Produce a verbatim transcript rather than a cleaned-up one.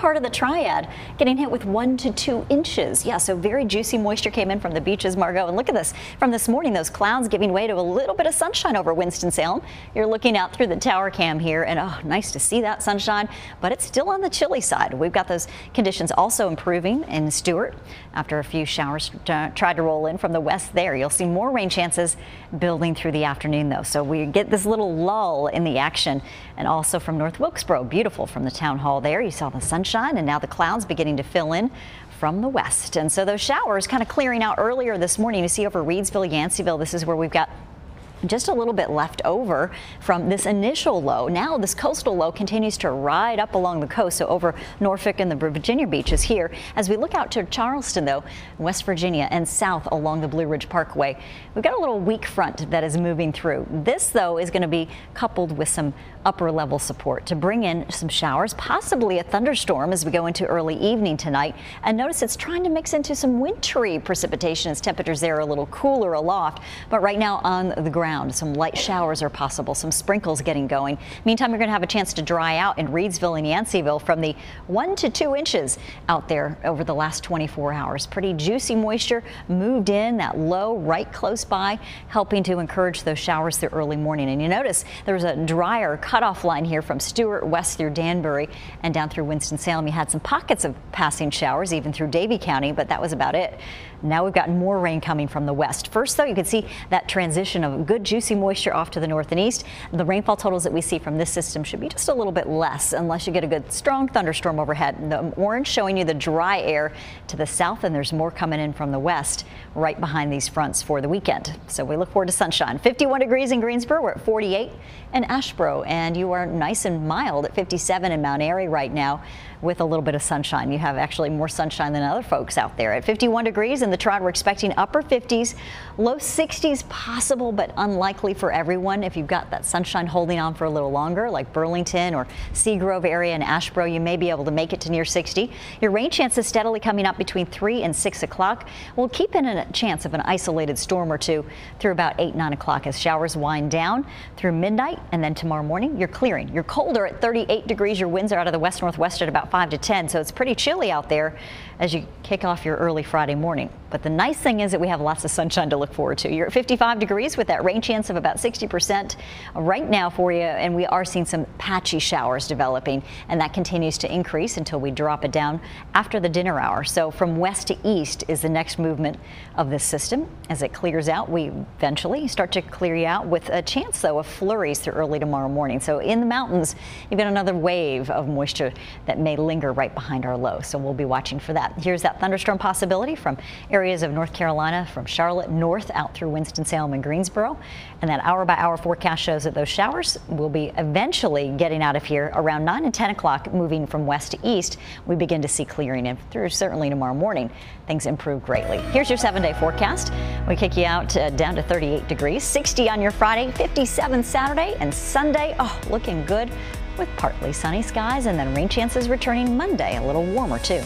part of the triad, getting hit with one to two inches. Yeah, so very juicy moisture came in from the beaches, Margot. And look at this from this morning, those clouds giving way to a little bit of sunshine over Winston-Salem. You're looking out through the tower cam here, and oh, nice to see that sunshine, but it's still on the chilly side. We've got those conditions also improving in Stewart after a few showers tried to roll in from the west there. You'll see more rain chances building through the afternoon, though. So we get this little lull in the action, and also from North Wilkesboro, beautiful from the town hall there. You saw the sunshine, and now the clouds beginning to fill in from the west. And so those showers kind of clearing out earlier this morning. You see over Reidsville, Yanceyville, this is where we've got just a little bit left over from this initial low. Now this coastal low continues to ride up along the coast, so over Norfolk and the Virginia beaches here. As we look out to Charleston, though, West Virginia and south along the Blue Ridge Parkway, we've got a little weak front that is moving through. This, though, is going to be coupled with some upper level support to bring in some showers, possibly a thunderstorm as we go into early evening tonight. And notice it's trying to mix into some wintry precipitation as temperatures there are a little cooler aloft, but right now on the ground, some light showers are possible, some sprinkles getting going. Meantime, you're going to have a chance to dry out in Reidsville and Yanceyville from the one to two inches out there over the last twenty-four hours. Pretty juicy moisture moved in, that low right close by, helping to encourage those showers through early morning. And you notice there's a drier cutoff line here from Stewart west through Danbury and down through Winston-Salem. You had some pockets of passing showers even through Davie County, but that was about it. Now we've got more rain coming from the west. First, though, you can see that transition of good juicy moisture off to the north and east. The rainfall totals that we see from this system should be just a little bit less unless you get a good strong thunderstorm overhead. And the orange showing you the dry air to the south, and there's more coming in from the west right behind these fronts for the weekend. So we look forward to sunshine. fifty-one degrees in Greensboro. We're at forty-eight in Asheboro, and you are nice and mild at fifty-seven in Mount Airy right now with a little bit of sunshine. You have actually more sunshine than other folks out there. At fifty-one degrees in the Triad, we're expecting upper fifties, low sixties possible, but unlikely for everyone. If you've got that sunshine holding on for a little longer, like Burlington or Seagrove area in Asheboro, you may be able to make it to near sixty. Your rain chances steadily coming up between three and six o'clock. We'll keep in a chance of an isolated storm or two through about eight, nine o'clock as showers wind down through midnight. And then tomorrow morning, you're clearing. You're colder at thirty-eight degrees. Your winds are out of the west northwest at about five to ten. So it's pretty chilly out there as you kick off your early Friday morning. But the nice thing is that we have lots of sunshine to look forward to. You're at fifty-five degrees with that rain chance of about sixty percent right now for you, and we are seeing some patchy showers developing, and that continues to increase until we drop it down after the dinner hour. So from west to east is the next movement of this system. As it clears out, we eventually start to clear you out with a chance, though, of flurries through early tomorrow morning. So in the mountains, you've got another wave of moisture that may linger right behind our low, so we'll be watching for that. Here's that thunderstorm possibility from areas of North Carolina, from Charlotte north out through Winston-Salem and Greensboro. And that hour by hour forecast shows that those showers will be eventually getting out of here around nine and ten o'clock, moving from west to east. We begin to see clearing in through certainly tomorrow morning. Things improve greatly. Here's your seven day forecast. We kick you out uh, down to thirty-eight degrees, sixty on your Friday, fifty-seven Saturday and Sunday. Oh, looking good with partly sunny skies, and then rain chances returning Monday, a little warmer too.